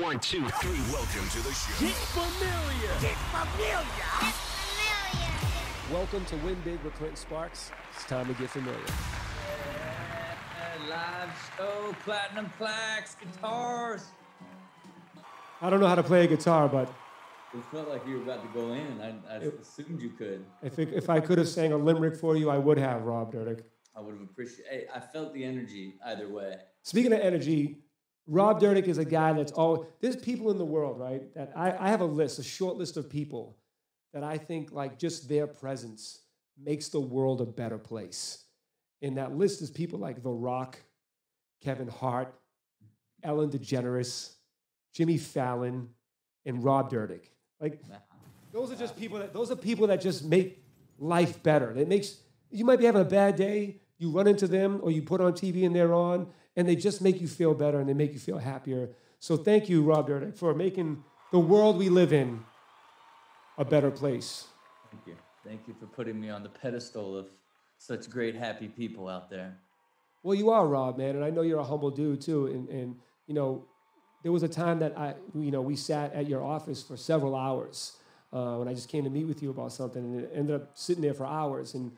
1, 2, 3. Welcome to the show. Get familiar. Get familiar. Get familiar. Welcome to Win Big with Clinton Sparks. It's time to get familiar. Yeah, live show, platinum plaques, guitars. I don't know how to play a guitar, but it felt like you were about to go in. I assumed you could. If I could have sang a limerick for you, I would have, Rob Dyrdek. I would have appreciated. Hey, I felt the energy either way. Speaking of energy, Rob Dyrdek is a guy that's always... There's people in the world, right? That I have a list, a short list of people that I think, like, just their presence makes the world a better place. And that list is people like The Rock, Kevin Hart, Ellen DeGeneres, Jimmy Fallon, and Rob Dyrdek. Like, those are just people that... Those are people that just make life better. It makes... You might be having a bad day. You run into them, or you put on TV and they're on, and they just make you feel better and they make you feel happier. So thank you, Rob Dyrdek, for making the world we live in a better place. Thank you. Thank you for putting me on the pedestal of such great, happy people out there. Well, you are, Rob, man, and I know you're a humble dude too. And you know, there was a time that we sat at your office for several hours when I just came to meet with you about something, and it ended up sitting there for hours and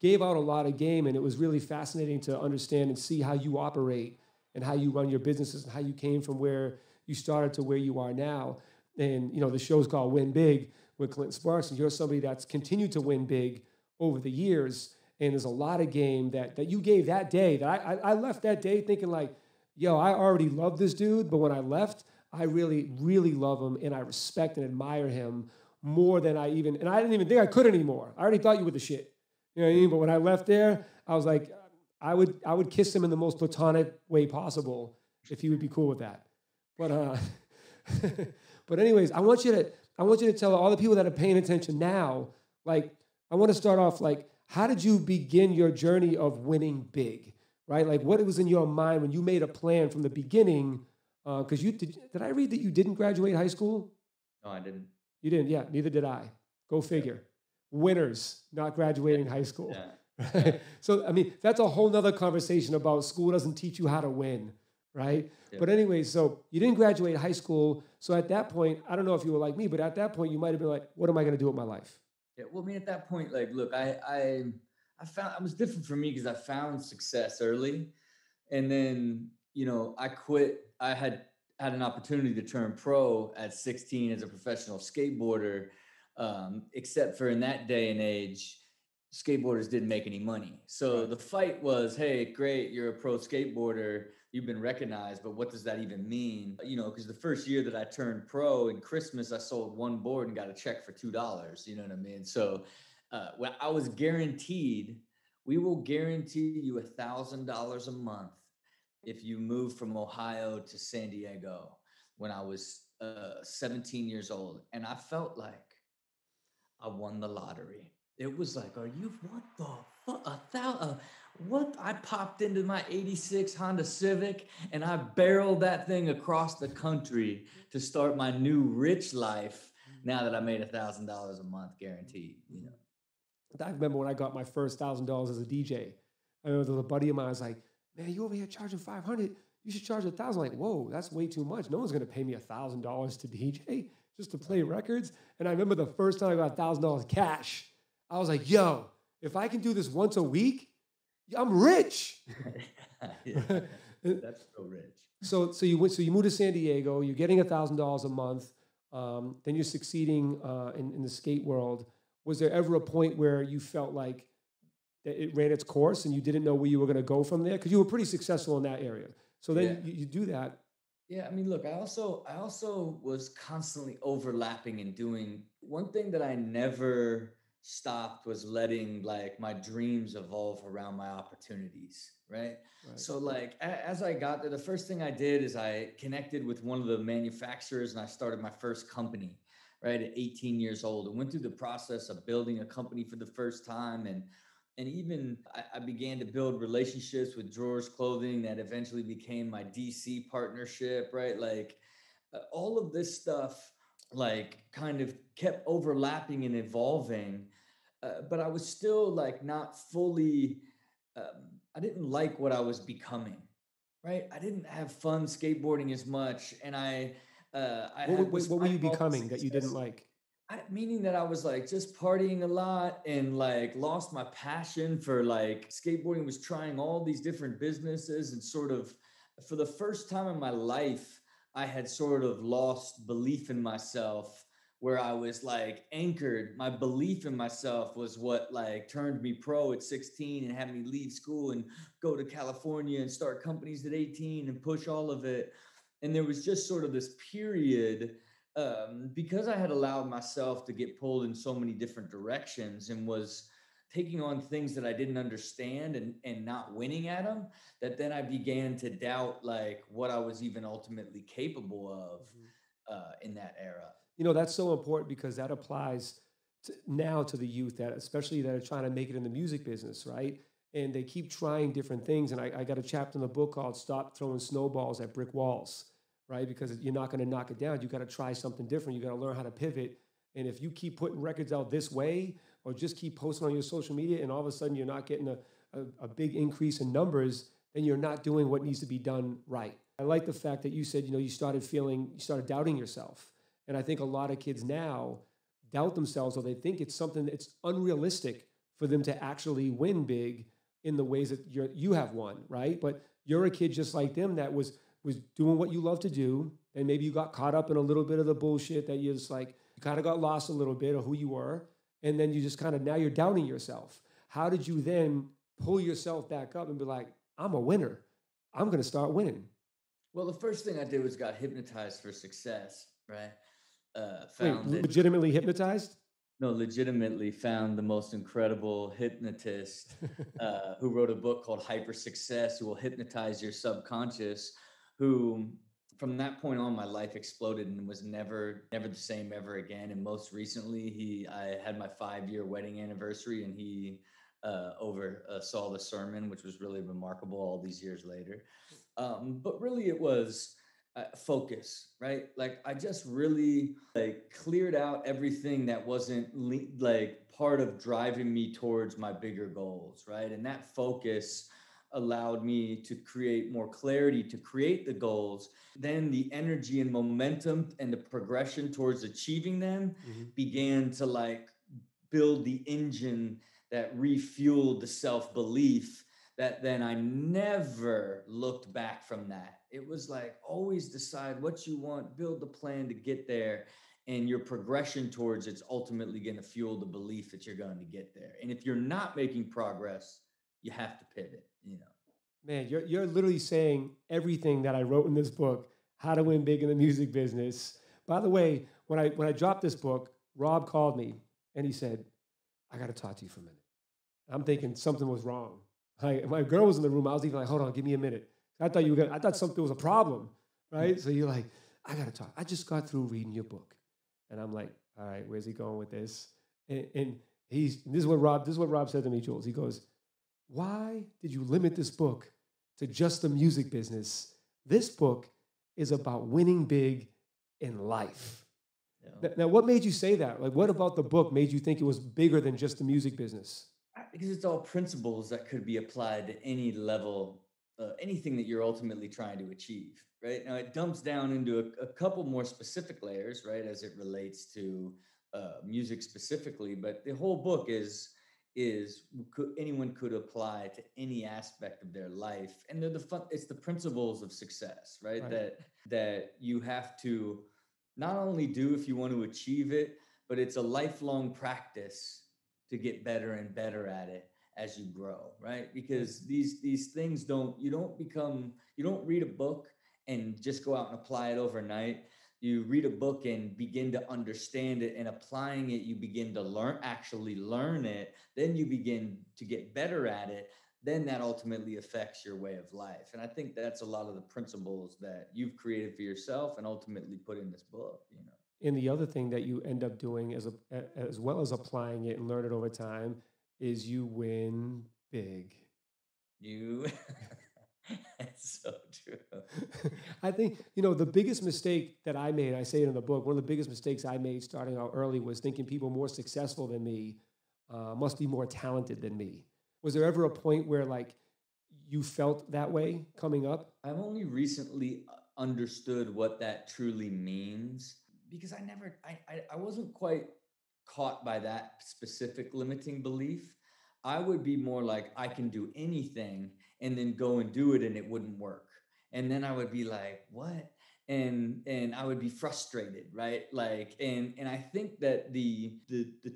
gave out a lot of game, and it was really fascinating to understand and see how you operate and how you run your businesses and how you came from where you started to where you are now. And, you know, the show's called Win Big with Clinton Sparks, and you're somebody that's continued to win big over the years, and there's a lot of game that you gave that day. That I left that day thinking like, yo, I already love this dude, but when I left, I really, really love him, and I respect and admire him more than I even, and I didn't even think I could anymore. I already thought you were the shit. You know what I mean? But when I left there, I was like, I would kiss him in the most platonic way possible if he would be cool with that. But but anyways, I want you to tell all the people that are paying attention now, like, I want to start off like, how did you begin your journey of winning big, right? Like, what was in your mind when you made a plan from the beginning? Because you did I read that you didn't graduate high school? No, I didn't. You didn't? Yeah, neither did I. Go figure. Winners not graduating high school. Yeah. Right? So, I mean, that's a whole nother conversation about school doesn't teach you how to win, right? Yeah. But anyway, so you didn't graduate high school. So at that point, I don't know if you were like me, but at that point, you might have been like, what am I going to do with my life? Yeah, well, I mean, at that point, like, look, I found it was different for me because I found success early. And then, you know, I quit. I had an opportunity to turn pro at 16 as a professional skateboarder. Except for in that day and age, skateboarders didn't make any money. So the fight was, hey, great, you're a pro skateboarder, you've been recognized, but what does that even mean? You know, because the first year that I turned pro in Christmas, I sold one board and got a check for $2, you know what I mean? So when I was guaranteed, we will guarantee you $1,000 a month if you move from Ohio to San Diego when I was 17 years old. And I felt like I won the lottery. It was like, are you, what the fuck? What? I popped into my 86 Honda Civic and I barreled that thing across the country to start my new rich life now that I made $1,000 a month guaranteed, you know. I remember when I got my first $1,000 as a DJ. I remember there was a buddy of mine, I was like, man, you over here charging $500, you should charge $1,000. Like, whoa, that's way too much. No one's gonna pay me $1,000 to DJ. Just to play records. And I remember the first time I got $1,000 cash, I was like, yo, if I can do this once a week, I'm rich. Yeah, that's so rich. So you moved to San Diego, you're getting $1,000 a month, then you're succeeding in the skate world. Was there ever a point where you felt like it ran its course and you didn't know where you were going to go from there? Because you were pretty successful in that area. So then you do that. Yeah, I mean, look, I also was constantly overlapping and doing one thing that I never stopped was letting like my dreams evolve around my opportunities, right? So like as I got there, the first thing I did is I connected with one of the manufacturers and I started my first company, right, at 18 years old, and went through the process of building a company for the first time. And even I began to build relationships with Drawers Clothing that eventually became my DC partnership, right? Like all of this stuff, like kind of kept overlapping and evolving, but I was still like not fully, I didn't like what I was becoming. right? I didn't have fun skateboarding as much. And what were you becoming that you didn't like? Meaning that I was like just partying a lot and like lost my passion for like skateboarding, was trying all these different businesses and sort of for the first time in my life, I had sort of lost belief in myself where I was like anchored. My belief in myself was what like turned me pro at 16 and had me leave school and go to California and start companies at 18 and push all of it. And there was just sort of this period because I had allowed myself to get pulled in so many different directions and was taking on things that I didn't understand and not winning at them, that then I began to doubt like what I was even ultimately capable of in that era. You know, that's so important because that applies to now to the youth, that especially that are trying to make it in the music business, right? And they keep trying different things. And I got a chapter in the book called Stop Throwing Snowballs at Brick Walls, right? Because you're not going to knock it down. You got to try something different. You got to learn how to pivot. And if you keep putting records out this way or just keep posting on your social media and all of a sudden you're not getting a big increase in numbers, then you're not doing what needs to be done right. I like the fact that you said, you know, you started doubting yourself. And I think a lot of kids now doubt themselves or they think it's something that's unrealistic for them to actually win big in the ways that you have won, right? But you're a kid just like them that was doing what you love to do. And maybe you got caught up in a little bit of the bullshit that you just like, you kind of got lost a little bit of who you were. And then you just kind of, now you're doubting yourself. How did you then pull yourself back up and be like, I'm a winner. I'm going to start winning. Well, the first thing I did was got hypnotized for success, right? Wait, legitimately hypnotized? No, legitimately found the most incredible hypnotist who wrote a book called Hyper Success, who will hypnotize your subconscious, who from that point on, my life exploded and was never the same ever again. And most recently, I had my 5-year wedding anniversary and he oversaw the sermon, which was really remarkable all these years later. But really it was focus, right? Like I just really like cleared out everything that wasn't like part of driving me towards my bigger goals, right? And that focus allowed me to create more clarity, to create the goals. Then the energy and momentum and the progression towards achieving them began to like build the engine that refueled the self-belief that then I never looked back from that. It was like, always decide what you want, build the plan to get there, and your progression towards it's ultimately gonna fuel the belief that you're going to get there. And if you're not making progress, you have to pivot, you know. Man, you're literally saying everything that I wrote in this book, How to Win Big in the Music Business. By the way, when I dropped this book, Rob called me and he said, I got to talk to you for a minute. I'm thinking something was wrong. My girl was in the room. I was even like, hold on, give me a minute. I thought something was a problem, right? So you're like, I got to talk. I just got through reading your book. And I'm like, all right, where's he going with this? This is what Rob said to me, Jules. He goes, why did you limit this book to just the music business? This book is about winning big in life. Yeah. Now, what made you say that? Like, what about the book made you think it was bigger than just the music business? Because it's all principles that could be applied to any level, anything that you're ultimately trying to achieve, right? Now, it dumps down into a couple more specific layers, right, as it relates to music specifically, but the whole book anyone could apply to any aspect of their life, and it's the principles of success, right? That you have to not only do if you want to achieve it, but it's a lifelong practice to get better and better at it as you grow, right? Because these things you don't read a book and just go out and apply it overnight. You read a book and begin to understand it, and applying it, you begin to actually learn it. Then you begin to get better at it. Then that ultimately affects your way of life. And I think that's a lot of the principles that you've created for yourself and ultimately put in this book, you know. And the other thing that you end up doing as well as applying it and learn it over time is you win big. That's so true. I think, you know, the biggest mistake that I made, I say it in the book, one of the biggest mistakes I made starting out early was thinking people more successful than me must be more talented than me. Was there ever a point where like you felt that way coming up? I've only recently understood what that truly means, because I wasn't quite caught by that specific limiting belief. I would be more like, I can do anything, and then go and do it and it wouldn't work. And then I would be like, what? And I would be frustrated, right? Like, and I think that the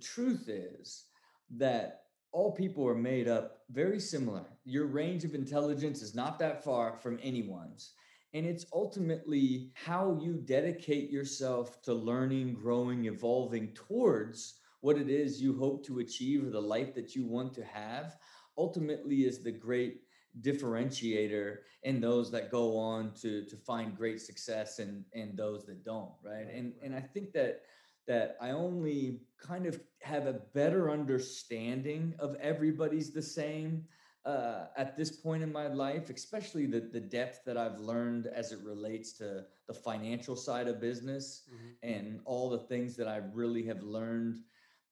truth is that all people are made up very similar. Your range of intelligence is not that far from anyone's. And it's ultimately how you dedicate yourself to learning, growing, evolving towards what it is you hope to achieve, or the life that you want to have, ultimately is the great differentiator in those that go on to find great success and those that don't, right? And I think that I only kind of have a better understanding of everybody's the same at this point in my life, especially the depth that I've learned as it relates to the financial side of business, mm-hmm. and all the things that I really have learned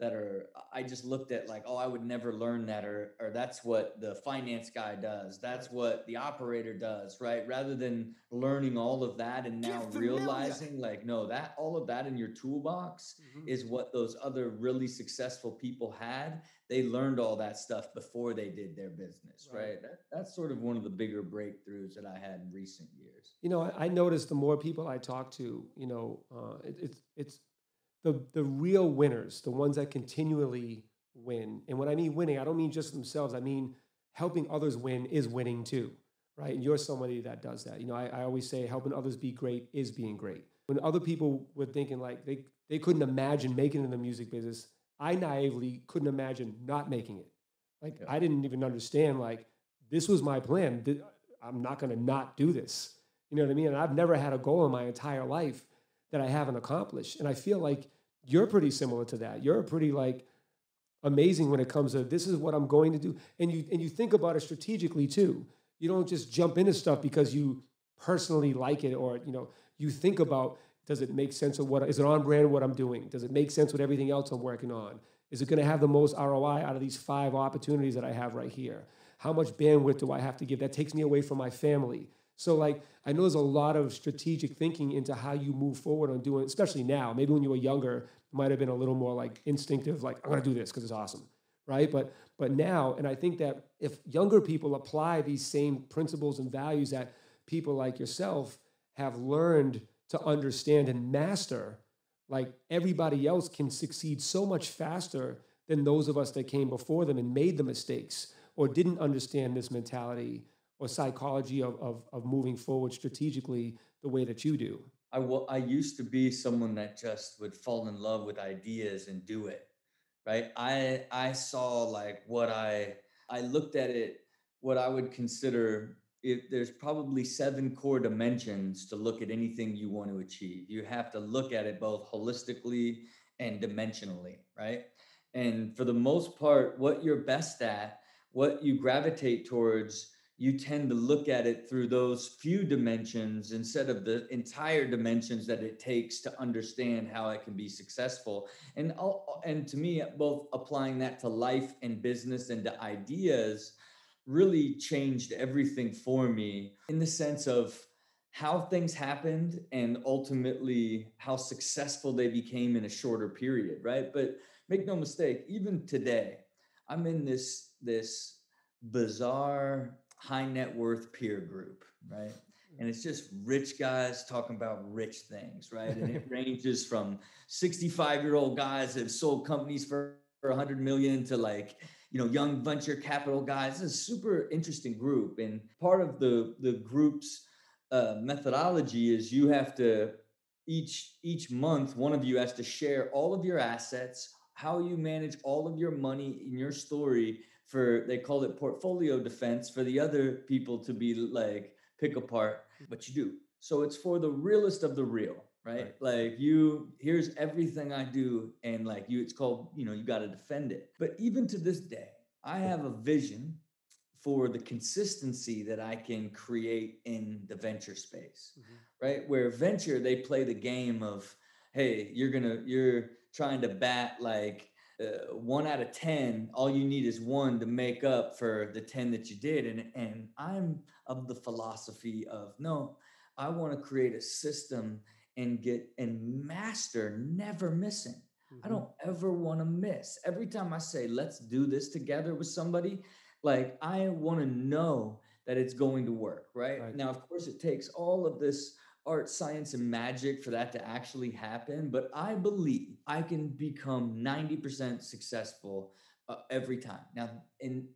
that are, I just looked at like, oh, I would never learn that, or that's what the finance guy does, that's what the operator does, right? Rather than learning all of that and now realizing like, no, that all of that in your toolbox, mm-hmm. is what those other really successful people had. They learned all that stuff before they did their business, right? That's sort of one of the bigger breakthroughs that I had in recent years. You know, I noticed the more people I talk to, you know, it's the real winners, the ones that continually win. And when I mean winning, I don't mean just themselves. I mean, helping others win is winning too, right? And you're somebody that does that. You know, I always say helping others be great is being great. When other people were thinking like they couldn't imagine making it in the music business, I naively couldn't imagine not making it. Like, yeah. I didn't even understand, like, this was my plan. I'm not going to not do this. You know what I mean? And I've never had a goal in my entire life that I haven't accomplished. And I feel like you're pretty similar to that. You're pretty like amazing when it comes to, this is what I'm going to do. And you think about it strategically too. You don't just jump into stuff because you personally like it, or, you know, you think about, does it make sense of what, is it on brand what I'm doing? Does it make sense with everything else I'm working on? Is it going to have the most ROI out of these 5 opportunities that I have right here? How much bandwidth do I have to give? That takes me away from my family. So like, I know there's a lot of strategic thinking into how you move forward on doing, especially now. Maybe when you were younger, it might've been a little more like instinctive, like, I'm going to do this because it's awesome, right? But now, and I think that if younger people apply these same principles and values that people like yourself have learned to understand and master, like, everybody else can succeed so much faster than those of us that came before them and made the mistakes or didn't understand this mentality or psychology of moving forward strategically the way that you do. I used to be someone that just would fall in love with ideas and do it, right? I saw like what I looked at it, what I would consider, it, there's probably 7 core dimensions to look at anything you want to achieve. You have to look at it both holistically and dimensionally, right? And for the most part, what you're best at, what you gravitate towards, you tend to look at it through those few dimensions instead of the entire dimensions that it takes to understand how it can be successful. And to me, both applying that to life and business and to ideas really changed everything for me in the sense of how things happened and ultimately how successful they became in a shorter period, right? But make no mistake, even today, I'm in this bizarre high net worth peer group, right? And it's just rich guys talking about rich things, right? And it ranges from 65-year-old guys that have sold companies for 100 million to, like, you know, young venture capital guys. It's a super interesting group. And part of the group's methodology is you have to, each month, one of you has to share all of your assets, how you manage all of your money in your story, for, they call it portfolio defense, for the other people to be like, pick apart what you do. So it's for the realest of the real, right? Like, here's everything I do. And like you, it's called, you know, you got to defend it. But even to this day, I have a vision for the consistency that I can create in the venture space, mm-hmm. right? Where venture, they play the game of, hey, you're trying to bat like one out of 10, all you need is one to make up for the 10 that you did. And I'm of the philosophy of, no, I want to create a system and get and master never missing. Mm-hmm. I don't ever want to miss. Every time I say, let's do this together with somebody, like, I want to know that it's going to work, right? Now, of course, it takes all of this art, science, and magic for that to actually happen. But I believe I can become 90% successful every time. Now, and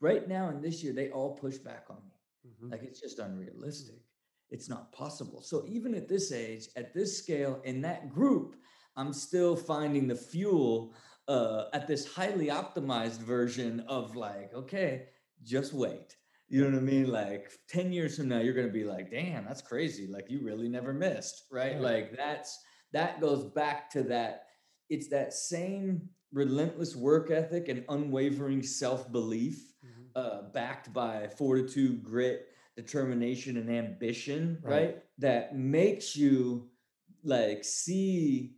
right now and this year, they all push back on me. Mm-hmm. Like, it's just unrealistic. Mm-hmm. It's not possible. So even at this age, at this scale, in that group, I'm still finding the fuel at this highly optimized version of, like, okay, just wait. You know what I mean? Like, 10 years from now, you're going to be like, damn, that's crazy. Like, you really never missed, right? Yeah. Like, that goes back to that. It's that same relentless work ethic and unwavering self-belief, mm-hmm. Backed by fortitude, grit, determination, and ambition, right? That makes you, like, see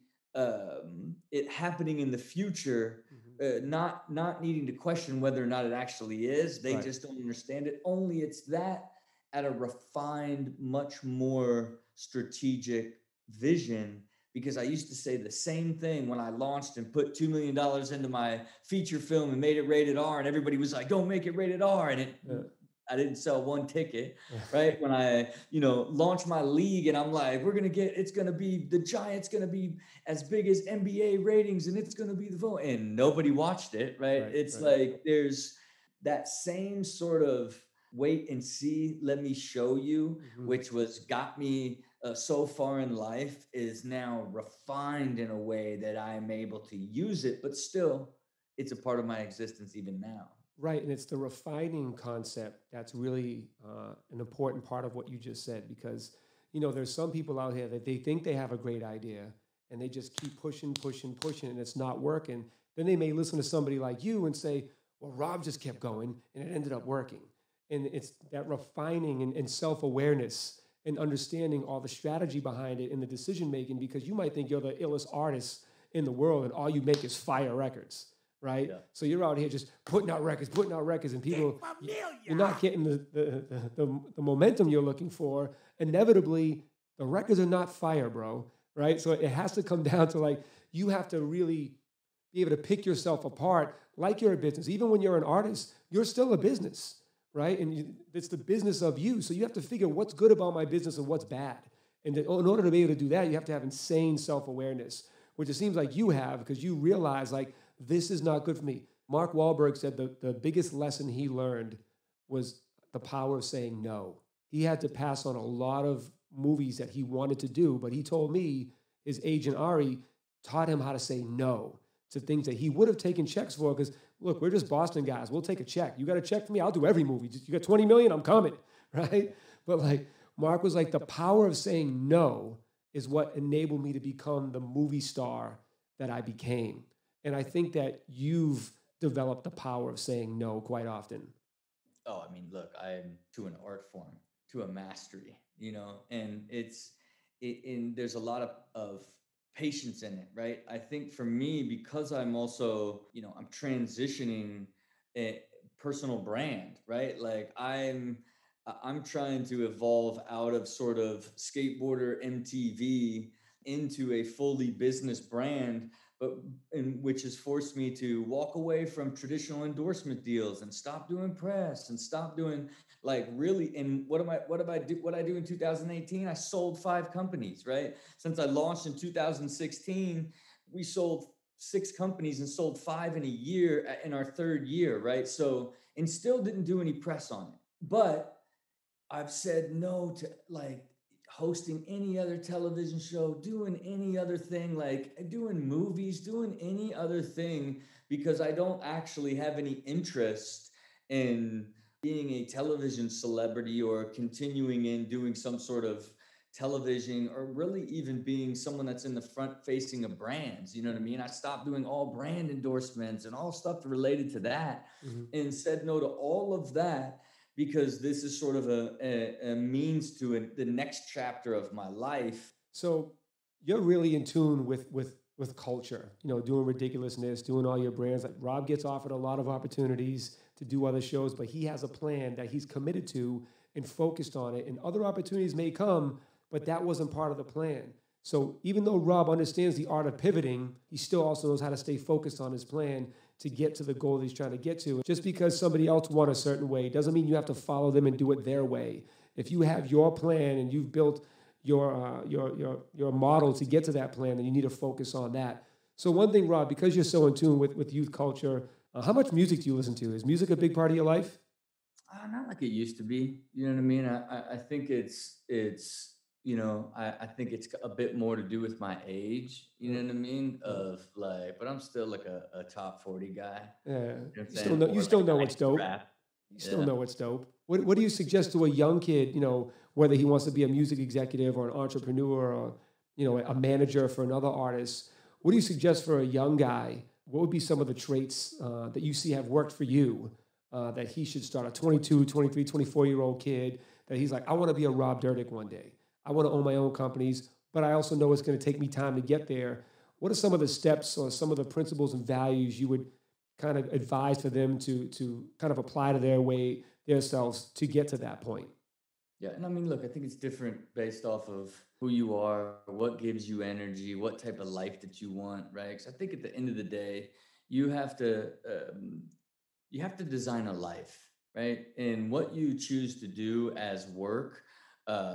it happening in the future, not needing to question whether or not it actually is. They just don't understand it. Only it's that at a refined, much more strategic vision. Because I used to say the same thing when I launched and put $2 million into my feature film and made it rated R, and everybody was like, don't make it rated R. And it, I didn't sell one ticket, right? When I, launched my league, and I'm like, the Giants going to be as big as NBA ratings, and it's going to be the vote. And nobody watched it, right? It's like, there's that same sort of wait and see, let me show you, mm-hmm. which got me so far in life, is now refined in a way that I'm able to use it, but still it's a part of my existence even now. Right, and it's the refining concept that's really an important part of what you just said, because, there's some people out here that they think they have a great idea, and they just keep pushing, and it's not working. Then they may listen to somebody like you and say, well, Rob just kept going, and it ended up working. And it's that refining and self-awareness and understanding all the strategy behind it and the decision-making, because you might think you're the illest artist in the world, and all you make is fire records. Right? Yeah. So you're out here just putting out records, and people, you're not getting the momentum you're looking for. Inevitably, the records are not fire, bro. Right? So it has to come down to, like, you have to really be able to pick yourself apart like you're a business. Even when you're an artist, you're still a business, right? And it's the business of you. So you have to figure what's good about my business and what's bad. And in order to be able to do that, you have to have insane self-awareness, which it seems like you have, because you realize, like, this is not good for me. Mark Wahlberg said the biggest lesson he learned was the power of saying no. He had to pass on a lot of movies that he wanted to do, but he told me his agent, Ari, taught him how to say no to things that he would have taken checks for, because, look, we're just Boston guys. We'll take a check. You got a check for me? I'll do every movie. You got 20 million? I'm coming, right? But, like, Mark was like, the power of saying no is what enabled me to become the movie star that I became. And I think that you've developed the power of saying no quite often. Oh, I mean, look, I'm to an art form, to a mastery, and there's a lot of patience in it, right? I think for me, because I'm also, I'm transitioning a personal brand, right? Like, I'm trying to evolve out of sort of skateboarder MTV into a fully business brand, which has forced me to walk away from traditional endorsement deals and stop doing press and stop doing, like, really. And what I do in 2018, I sold 5 companies, right? Since I launched in 2016, we sold 6 companies and sold 5 in a year, in our 3rd year, right? So, and still didn't do any press on it, but I've said no to, like, hosting any other television show, doing any other thing, like doing movies, doing any other thing, because I don't actually have any interest in being a television celebrity or continuing in doing some sort of television, or really even being someone that's in the front facing of brands. You know what I mean? I stopped doing all brand endorsements and all stuff related to that, and said no to all of that, because this is sort of a means to the next chapter of my life. So you're really in tune with with culture, you know, doing Ridiculousness, doing all your brands. Like Rob gets offered a lot of opportunities to do other shows, but he has a plan that he's committed to and focused on it. And other opportunities may come, but that wasn't part of the plan. So even though Rob understands the art of pivoting, he still also knows how to stay focused on his plan to get to the goal that he's trying to get to. Just because somebody else won a certain way doesn't mean you have to follow them and do it their way. If you have your plan and you've built your model to get to that plan, then you need to focus on that. So one thing, Rob, because you're so in tune with youth culture, how much music do you listen to? Is music a big part of your life? Not like it used to be. You know what I mean? I think it's you know, I think it's a bit more to do with my age, you know what I mean? Of like, but I'm still like a top 40 guy. Yeah. You still know what's dope. What do you suggest to a young kid, you know, whether he wants to be a music executive or an entrepreneur or, you know, a manager for another artist? What do you suggest for a young guy? What would be some of the traits that you see have worked for you that he should start? A 22, 23, 24-year-old kid that he's like, I want to be a Rob Dyrdek one day. I want to own my own companies, but I also know it's going to take me time to get there. What are some of the steps or some of the principles and values you would kind of advise for them to kind of apply to their way, themselves to get to that point? Yeah, and I mean, look, I think it's different based off of who you are, what gives you energy, what type of life that you want, right? Because I think at the end of the day, you have to design a life, right? And what you choose to do as work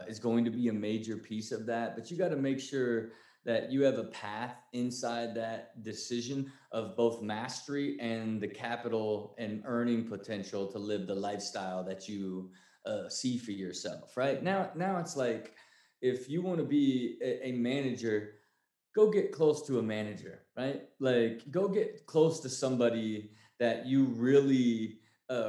is going to be a major piece of that, but you got to make sure that you have a path inside that decision of both mastery and the capital and earning potential to live the lifestyle that you see for yourself, right? Now it's like, if you want to be a manager, go get close to a manager, right? Like, go get close to somebody that you really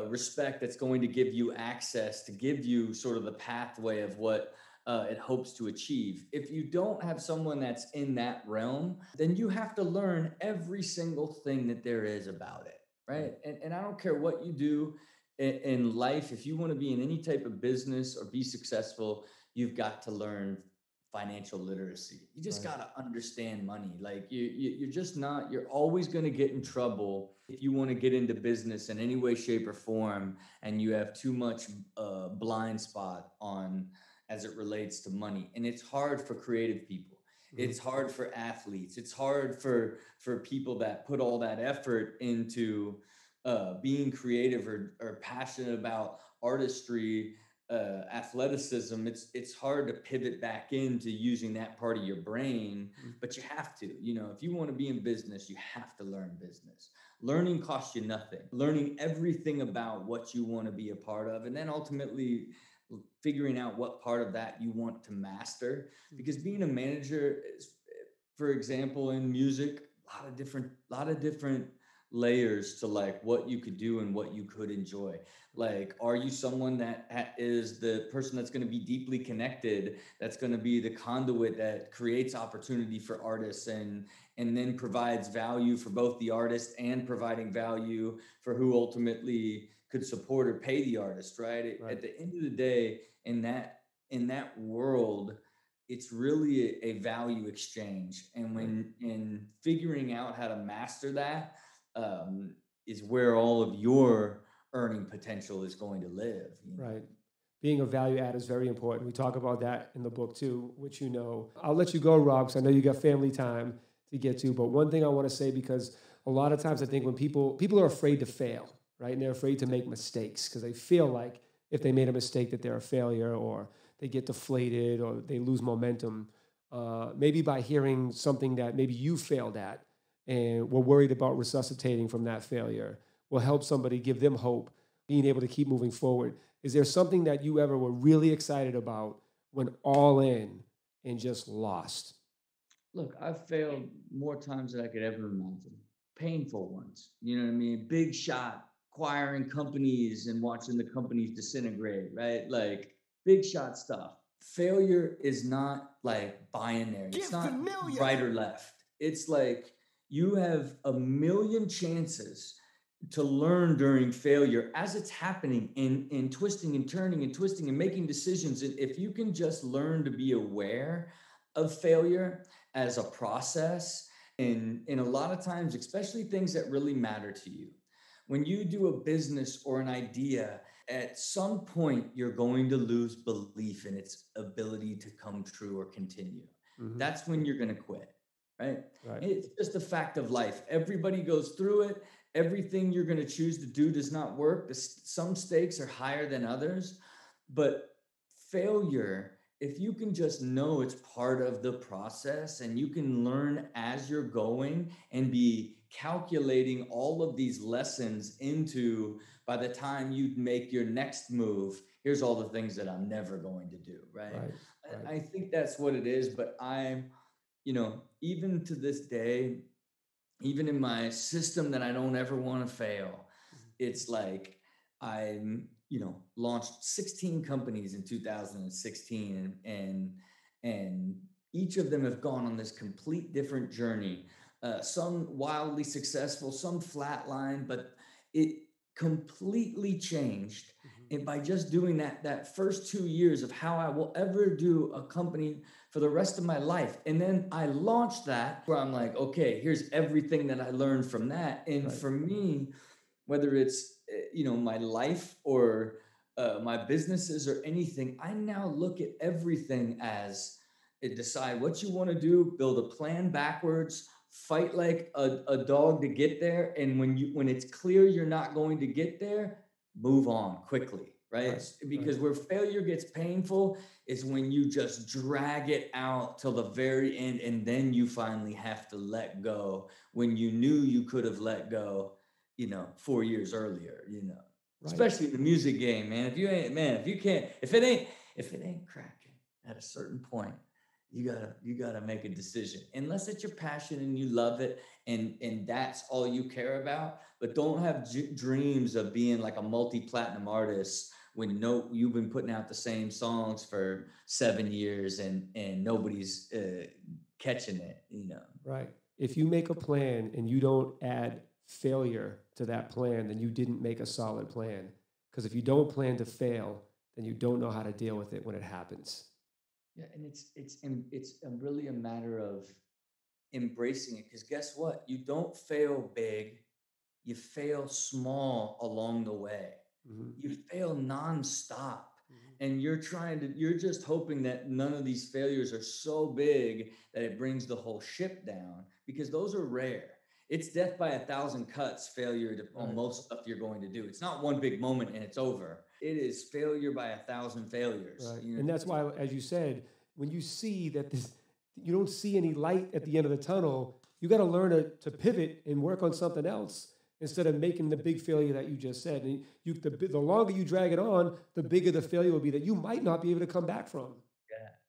respect, that's going to give you access, to give you sort of the pathway of what it hopes to achieve. If you don't have someone that's in that realm, then you have to learn every single thing that there is about it, right? And I don't care what you do in life. If you want to be in any type of business or be successful, you've got to learn financial literacy. You just got to understand money. Like you're just not, you're always going to get in trouble if you want to get into business in any way, shape or form, and you have too much blind spot on as it relates to money. And it's hard for creative people. It's hard for athletes. It's hard for people that put all that effort into being creative or passionate about artistry, athleticism. It's hard to pivot back into using that part of your brain, but you have to, you know, if you want to be in business, you have to learn business. Learning costs you nothing. Learning everything about what you want to be a part of, and then ultimately figuring out what part of that you want to master. Because being a manager is, for example, in music, a lot of different layers to like what you could do and what you could enjoy. Like, are you someone that is the person that's going to be deeply connected, that's going to be the conduit that creates opportunity for artists and then provides value for both the artist and providing value for who ultimately could support or pay the artist, right? At the end of the day, in that world, it's really a value exchange. And when in figuring out how to master that, is where all of your earning potential is going to live. Right. Being a value add is very important. We talk about that in the book too, which, you know, I'll let you go, Rob, because I know you got family time to get to. But one thing I want to say, because a lot of times I think when people are afraid to fail, right? And they're afraid to make mistakes because they feel like if they made a mistake that they're a failure, or they get deflated, or they lose momentum. Maybe by hearing something that maybe you failed at, and we're worried about resuscitating from that failure, will help somebody, give them hope, being able to keep moving forward. Is there something that you ever were really excited about, went all in and just lost? Look, I've failed more times than I could ever imagine. Painful ones, you know what I mean? Big shot, acquiring companies and watching the companies disintegrate, right? Like big shot stuff. Failure is not like binary. It's not right or left. It's like, you have a million chances to learn during failure as it's happening in twisting and turning and twisting and making decisions. And if you can just learn to be aware of failure as a process in a lot of times, especially things that really matter to you. When you do a business or an idea, at some point, you're going to lose belief in its ability to come true or continue. Mm-hmm. That's when you're going to quit, right? It's just a fact of life. Everybody goes through it. Everything you're going to choose to do does not work. Some stakes are higher than others, but failure, if you can just know it's part of the process and you can learn as you're going and be calculating all of these lessons into, by the time you make your next move, here's all the things that I'm never going to do, right? I think that's what it is. But I'm, even to this day, even in my system that I don't ever want to fail, it's like I'm, launched 16 companies in 2016 and each of them have gone on this complete different journey. Some wildly successful, some flatline, but it completely changed. Mm-hmm. And by just doing that first 2 years of how I will ever do a company for the rest of my life. And then I launched that where I'm like, okay, here's everything that I learned from that. And for me, whether it's, my life or my businesses or anything, I now look at everything as decide what you want to do, build a plan backwards, fight like a dog to get there. And when it's clear you're not going to get there, move on quickly, right? Because where failure gets painful is when you just drag it out till the very end. And then you finally have to let go when you knew you could have let go 4 years earlier, especially in the music game, man. If it ain't cracking at a certain point, you gotta make a decision, unless it's your passion and you love it. And that's all you care about, but don't have dreams of being like a multi-platinum artist when you've been putting out the same songs for 7 years and nobody's catching it, Right. If you make a plan and you don't add failure to that plan, then you didn't make a solid plan. Because if you don't plan to fail, then you don't know how to deal with it when it happens. Yeah, and it's really a matter of embracing it. Because guess what? You don't fail big, you fail small along the way. Mm-hmm. You fail nonstop. And you're just hoping that none of these failures are so big that it brings the whole ship down, because those are rare. It's death by 1,000 cuts, failure on most stuff you're going to do. It's not one big moment and it's over. It is failure by 1,000 failures. Right. And that's why, as you said, when you see that you don't see any light at the end of the tunnel, you got to learn to pivot and work on something else instead of making the big failure that you just said. And the longer you drag it on, the bigger the failure will be that you might not be able to come back from.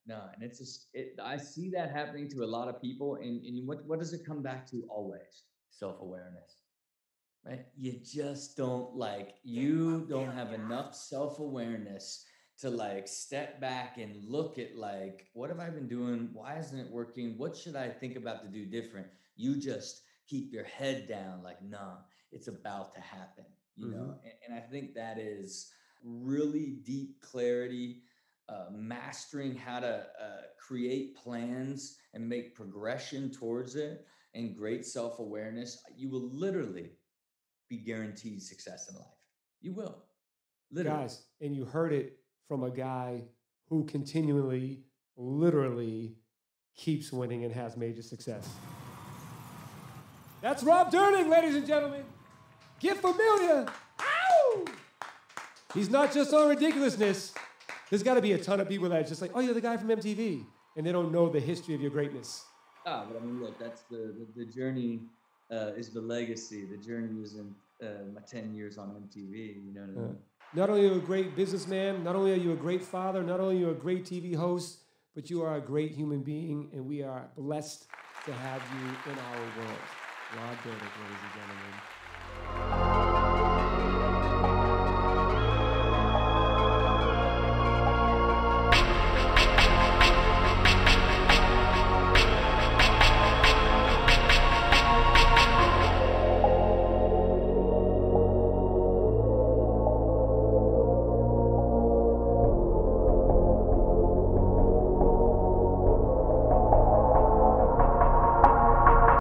No, and it's I see that happening to a lot of people. And what does it come back to always? Self-awareness, right? You just don't have enough self-awareness to step back and look at what have I been doing? Why isn't it working? What should I think about to do different? You just keep your head down it's about to happen, Mm-hmm. And I think that is really deep clarity. Mastering how to create plans and make progression towards it, and great self-awareness, you will literally be guaranteed success in life. You will. Literally. Guys, and you heard it from a guy who continually, literally keeps winning and has major success. That's Rob Dyrdek, ladies and gentlemen. Get familiar. Ow! He's not just on Ridiculousness. There's got to be a ton of people that's just like, oh, you're the guy from MTV, and they don't know the history of your greatness. But I mean, look, that's the journey is the legacy. The journey is in my 10 years on MTV, what I mean? Not only are you a great businessman, not only are you a great father, not only are you a great TV host, but you are a great human being, and we are blessed to have you in our world. Rob Dyrdek, ladies and gentlemen.